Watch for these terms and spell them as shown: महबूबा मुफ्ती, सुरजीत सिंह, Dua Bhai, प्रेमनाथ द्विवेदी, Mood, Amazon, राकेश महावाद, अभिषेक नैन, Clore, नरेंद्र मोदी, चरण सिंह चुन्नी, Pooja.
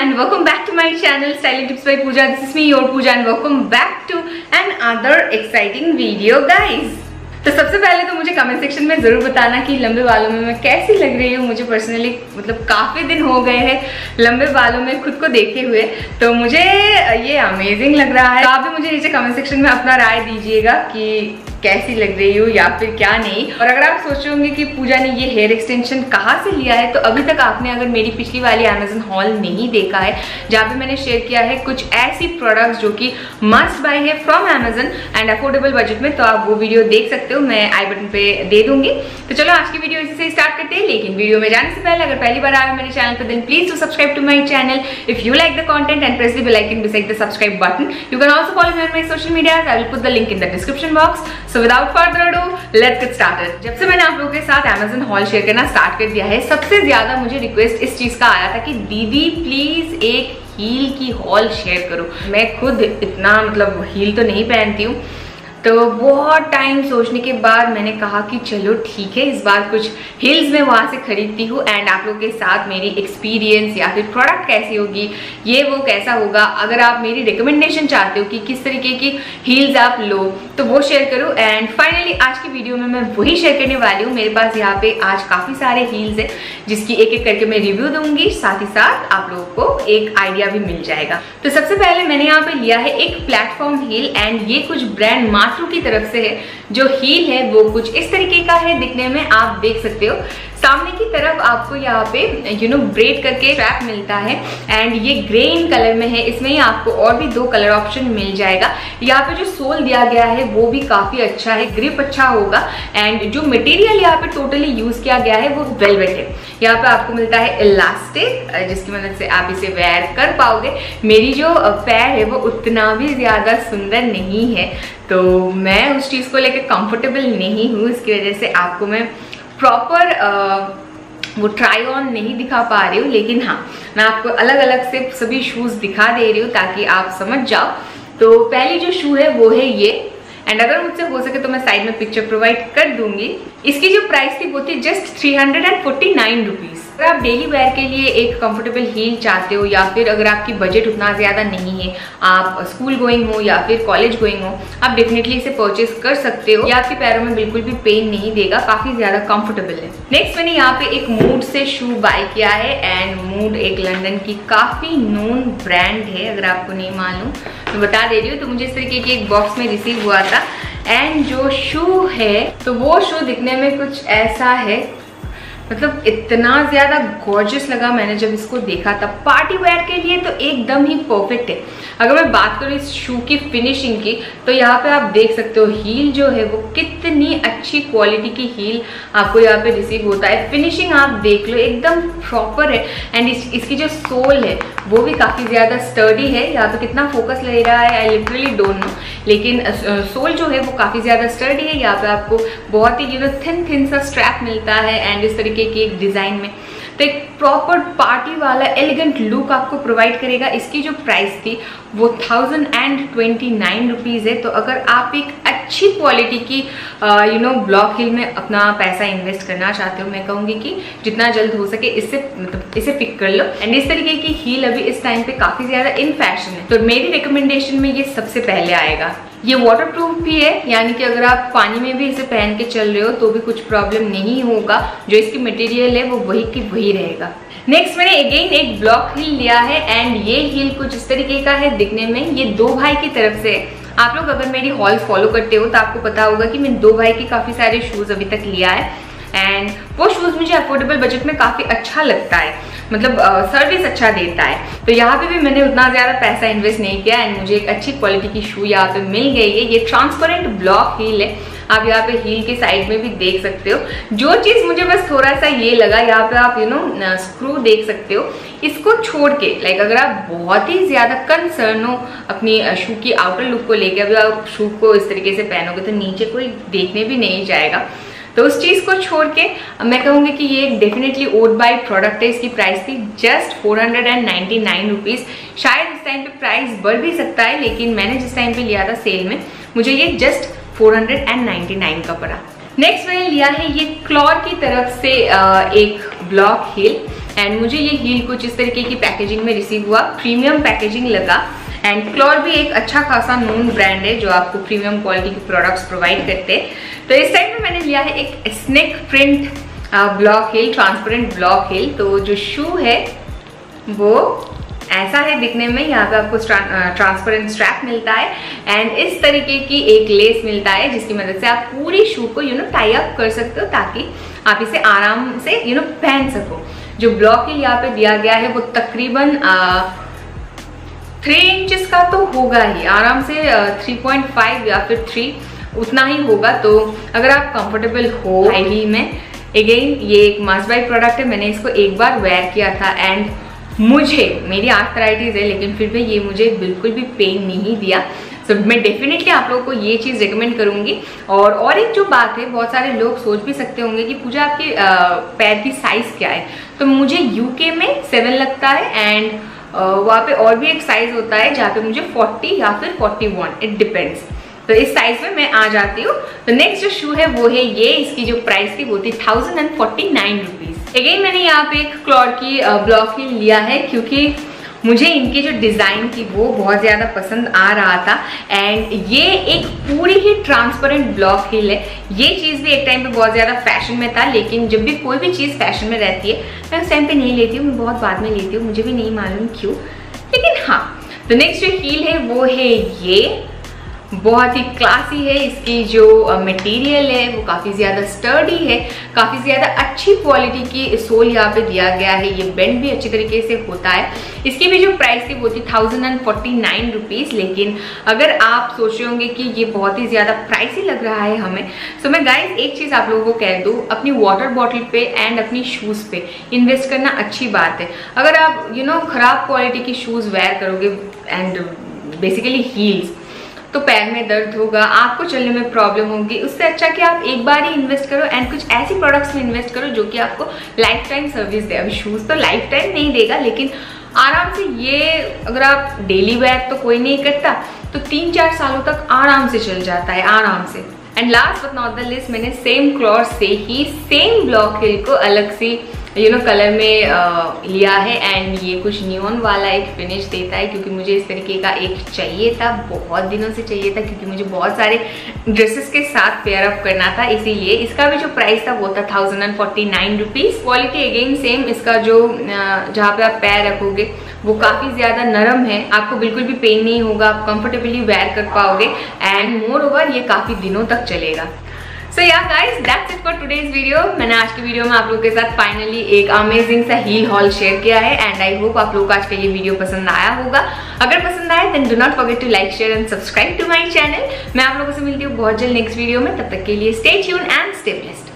and welcome back to my channel Styling Tips by Pooja. This is me your Pooja and welcome back to another exciting video guys. तो सबसे पहले तो मुझे comment section में ज़रूर बताना कि लंबे बालों में मैं कैसी लग रही हूँ. मुझे पर्सनली मतलब काफ़ी दिन हो गए हैं लंबे बालों में खुद को देखे हुए, तो मुझे ये अमेजिंग लग रहा है. तो आप भी मुझे नीचे कमेंट सेक्शन में अपना राय दीजिएगा कि कैसी लग रही हो या फिर क्या नहीं. और अगर आप सोच रहे होंगे कि पूजा ने ये हेयर एक्सटेंशन कहाँ से लिया है, तो अभी तक आपने अगर मेरी पिछली वाली अमेजन हॉल नहीं देखा है जहाँ पे मैंने शेयर किया है कुछ ऐसी प्रोडक्ट्स जो कि मस्ट बाय है from Amazon and affordable budget में, तो आप वो वीडियो देख सकते हो. मैं आई बटन पे दे दूंगी. तो चलो आज की वीडियो इसी से स्टार्ट करते हैं. लेकिन वीडियो में जाने से पहले अगर पहली बार आए मेरे चैनल पर then please to subscribe to my channel if you like the content and press the bell icon beside the subscribe button. You can also follow me on my social media. I will put the link in the description box. So without further ado, let's get started. जब से मैंने आप लोगों के साथ Amazon haul share करना start कर दिया है, सबसे ज्यादा मुझे रिक्वेस्ट इस चीज का आया था कि दीदी प्लीज एक हील की हॉल शेयर करो. मैं खुद इतना मतलब हील तो नहीं पहनती हूँ, तो बहुत टाइम सोचने के बाद मैंने कहा कि चलो ठीक है इस बार कुछ हील्स में वहाँ से खरीदती हूँ एंड आप लोगों के साथ मेरी एक्सपीरियंस या फिर प्रोडक्ट कैसी होगी ये वो कैसा होगा. अगर आप मेरी रिकमेंडेशन चाहते हो कि किस तरीके की हील्स आप लो तो वो शेयर करो. एंड फाइनली आज की वीडियो में मैं वही शेयर करने वाली हूँ. मेरे पास यहाँ पे आज काफ़ी सारे हील्स हैं जिसकी एक एक करके मैं रिव्यू दूंगी, साथ ही साथ आप लोगों को एक आइडिया भी मिल जाएगा. तो सबसे पहले मैंने यहाँ पे लिया है एक प्लेटफॉर्म हील एंड ये कुछ ब्रांड मार्ट्रू की तरफ से है. जो हील है वो कुछ इस तरीके का है दिखने में. आप देख सकते हो सामने की तरफ आपको यहाँ पे ब्रेड करके स्ट्रैप मिलता है एंड ये ग्रे इन कलर में है. इसमें ही आपको और भी दो कलर ऑप्शन मिल जाएगा. यहाँ पे जो सोल दिया गया है वो भी काफ़ी अच्छा है, ग्रिप अच्छा होगा एंड जो मटेरियल यहाँ पे टोटली यूज़ किया गया है वो वेलवेट है. यहाँ पे आपको मिलता है इलास्टिक जिसकी मदद से आप इसे वेयर कर पाओगे. मेरी जो पैर है वो उतना भी ज़्यादा सुंदर नहीं है, तो मैं उस चीज़ को लेकर कंफर्टेबल नहीं हूँ. इसकी वजह से आपको मैं प्रॉपर वो ट्राई ऑन नहीं दिखा पा रही हूँ, लेकिन हाँ मैं आपको अलग अलग से सभी शूज़ दिखा दे रही हूँ ताकि आप समझ जाओ. तो पहली जो शू है वो है ये एंड अगर मुझसे हो सके तो मैं साइड में पिक्चर प्रोवाइड कर दूंगी. इसकी जो प्राइस थी वो थी जस्ट 349 रुपीज़. अगर आप डेली वेयर के लिए एक कंफर्टेबल हील चाहते हो या फिर अगर आपकी बजट उतना ज़्यादा नहीं है, आप स्कूल गोइंग हो या फिर कॉलेज गोइंग हो, आप डेफिनेटली इसे परचेस कर सकते हो. ये आपके पैरों में बिल्कुल भी पेन नहीं देगा, काफ़ी ज़्यादा कंफर्टेबल है. नेक्स्ट मैंने यहाँ पे एक मूड से शू बाय किया है एंड मूड एक लंदन की काफ़ी नोन ब्रांड है. अगर आपको नहीं मालूम तो बता दे रही हूँ. तो मुझे इस तरीके की एक बॉक्स में रिसीव हुआ था एंड जो शू है तो वो शू दिखने में कुछ ऐसा है. मतलब इतना ज़्यादा गॉर्जियस लगा मैंने जब इसको देखा था. पार्टी वेयर के लिए तो एकदम ही परफेक्ट है. अगर मैं बात करूँ इस शू की फिनिशिंग की, तो यहाँ पे आप देख सकते हो हील जो है वो कितनी अच्छी क्वालिटी की हील आपको यहाँ पे रिसीव होता है. फिनिशिंग आप देख लो एकदम प्रॉपर है एंड इसकी जो सोल है वो भी काफ़ी ज़्यादा स्टर्डी है. यहाँ पे कितना फोकस ले रहा है आई लिटरली डोंट नो, लेकिन सोल जो है वो काफ़ी ज़्यादा स्टर्डी है. यहाँ पे आपको बहुत ही थिन सा स्ट्रैप मिलता है एंड इस तरीके की एक डिज़ाइन में तो एक प्रॉपर पार्टी वाला एलिगेंट लुक आपको प्रोवाइड करेगा. इसकी जो प्राइस थी वो 1029 रुपीज़ है. तो अगर आप एक अच्छी क्वालिटी की ब्लॉक हिल में अपना पैसा इन्वेस्ट करना चाहते हो, मैं कहूँगी कि जितना जल्द हो सके इससे मतलब इसे पिक कर लो. एंड इस तरीके की हील अभी इस टाइम पे काफ़ी ज़्यादा इन फैशन है, तो मेरी रिकमेंडेशन में ये सबसे पहले आएगा. ये वाटरप्रूफ भी है, यानी कि अगर आप पानी में भी इसे पहन के चल रहे हो तो भी कुछ प्रॉब्लम नहीं होगा. जो इसकी मटेरियल है वो वही की वही रहेगा. नेक्स्ट मैंने अगेन एक ब्लॉक हील लिया है एंड ये हील कुछ इस तरीके का है दिखने में. ये दो भाई की तरफ से है. आप लोग अगर मेरी हॉल फॉलो करते हो तो आपको पता होगा कि मैंने दो भाई के काफ़ी सारे शूज़ अभी तक लिया है एंड वो शूज़ मुझे अफोर्डेबल बजट में काफ़ी अच्छा लगता है. मतलब सर्विस अच्छा देता है. तो यहाँ पे भी मैंने उतना ज़्यादा पैसा इन्वेस्ट नहीं किया एंड मुझे एक अच्छी क्वालिटी की शू यहाँ पे मिल गई है. ये ट्रांसपेरेंट ब्लॉक हील है. आप यहाँ पे हील के साइड में भी देख सकते हो. जो चीज़ मुझे बस थोड़ा सा ये लगा, यहाँ पे आप स्क्रू देख सकते हो. इसको छोड़ के लाइक अगर आप बहुत ही ज़्यादा कंसर्न हो अपनी शू की आउटर लुक को लेके, अगर आप शू को इस तरीके से पहनोगे तो नीचे कोई देखने भी नहीं जाएगा. तो उस चीज़ को छोड़ के मैं कहूँगी कि ये एक डेफिनेटली ओड बाय प्रोडक्ट है. इसकी प्राइस थी जस्ट 499 रुपीज़. शायद इस टाइम पे प्राइस बढ़ भी सकता है, लेकिन मैंने जिस टाइम पे लिया था सेल में मुझे ये जस्ट 499 का पड़ा. नेक्स्ट मैंने लिया है ये क्लोर की तरफ से एक ब्लॉक हील एंड मुझे ये हील कुछ इस तरीके की पैकेजिंग में रिसीव हुआ, प्रीमियम पैकेजिंग लगा। एंड क्लोर भी एक अच्छा खासा नोन ब्रांड है जो आपको प्रीमियम क्वालिटी के प्रोडक्ट्स प्रोवाइड करते हैं। तो इस टाइम में मैंने लिया है एक snake print block heel, transparent block heel. तो जो शू है वो ऐसा है दिखने में, यहाँ पे आपको ट्रांसपेरेंट स्ट्रैप मिलता है एंड इस तरीके की एक लेस मिलता है जिसकी मदद से आप पूरी शू को टाई अप कर सकते हो ताकि आप इसे आराम से पहन सको। जो ब्लॉक हील यहाँ पे दिया गया है वो तकरीबन 3 इंचेस का तो होगा ही, आराम से 3.5 या फिर 3 उतना ही होगा। तो अगर आप कंफर्टेबल हो हाई हील में, अगेन ये एक मस्ट बाय प्रोडक्ट है। मैंने इसको एक बार वेयर किया था एंड मुझे, मेरी आर्थराइटिस है लेकिन फिर भी ये मुझे बिल्कुल भी पेन नहीं दिया। सो मैं डेफिनेटली आप लोगों को ये चीज़ रिकमेंड करूँगी। और एक जो बात है, बहुत सारे लोग सोच भी सकते होंगे कि पूजा आपके पैर की साइज़ क्या है। तो मुझे यूके में 7 लगता है एंड वहाँ पे और भी एक साइज़ होता है जहाँ पे मुझे 40 या फिर 41, इट डिपेंड्स। तो इस साइज में मैं आ जाती हूँ। तो नेक्स्ट जो शू है वो है ये, इसकी जो प्राइस थी वो थी 1049 रुपीज़। अगेन मैंने यहाँ पे एक क्लोर की ब्लॉक हील लिया है क्योंकि मुझे इनके जो डिज़ाइन थी वो बहुत ज़्यादा पसंद आ रहा था। एंड ये एक पूरी ही ट्रांसपेरेंट ब्लॉक हील है। ये चीज़ भी एक टाइम पे बहुत ज़्यादा फैशन में था, लेकिन जब भी कोई भी चीज़ फैशन में रहती है मैं उस टाइम पे नहीं लेती हूँ, मैं बहुत बाद में लेती हूँ, मुझे भी नहीं मालूम क्यों, लेकिन हाँ। तो नेक्स्ट जो हील है वो है ये, बहुत ही क्लासी है। इसकी जो मटेरियल है वो काफ़ी ज़्यादा स्टर्डी है, काफ़ी ज़्यादा अच्छी क्वालिटी की सोल यहाँ पे दिया गया है। ये बेंड भी अच्छी तरीके से होता है। इसकी भी जो प्राइस थी वो थी 1049 रुपीज़। लेकिन अगर आप सोच रहे होंगे कि ये बहुत ही ज़्यादा प्राइसी लग रहा है हमें, तो मैं गाइस एक चीज़ आप लोगों को कह दूँ, अपनी वाटर बॉटल पे एंड अपनी शूज़ पे इन्वेस्ट करना अच्छी बात है। अगर आप ख़राब क्वालिटी की शूज़ वेयर करोगे एंड बेसिकली हील्स, तो पैर में दर्द होगा, आपको चलने में प्रॉब्लम होगी। उससे अच्छा कि आप एक बार ही इन्वेस्ट करो एंड कुछ ऐसी प्रोडक्ट्स में इन्वेस्ट करो जो कि आपको लाइफ टाइम सर्विस दे। अभी शूज़ तो लाइफ टाइम नहीं देगा, लेकिन आराम से ये अगर आप डेली वेयर तो कोई नहीं करता, तो 3-4 सालों तक आराम से चल जाता है, आराम से। And last but not the least, मैंने सेम क्लॉर से ही सेम ब्लॉक हील को अलग से कलर में लिया है। एंड ये कुछ नियॉन वाला एक फिनिश देता है क्योंकि मुझे इस तरीके का एक चाहिए था, बहुत दिनों से चाहिए था क्योंकि मुझे बहुत सारे ड्रेसेस के साथ पेयर अप करना था, इसीलिए। इसका भी जो प्राइस था वो था 1049 रुपीज़। क्वालिटी अगेन सेम, इसका जो जहाँ पे आप पैर रखोगे वो काफ़ी ज़्यादा नरम है, आपको बिल्कुल भी पेन नहीं होगा, आप कंफर्टेबली वेयर कर पाओगे एंड मोर ओवर ये काफ़ी दिनों तक चलेगा। So yeah guys, that's it for today's video. मैंने आज की वीडियो में आप लोगों के साथ फाइनली एक अमेजिंग सा हील हॉल शेयर किया है एंड आई होप आप लोगों को आज का ये वीडियो पसंद आया होगा। अगर पसंद आए then do not forget to like, share and subscribe to my channel. मैं आप लोगों से मिलती हूँ बहुत जल्द नेक्स्ट वीडियो में, तब तक के लिए stay tune and stay blessed.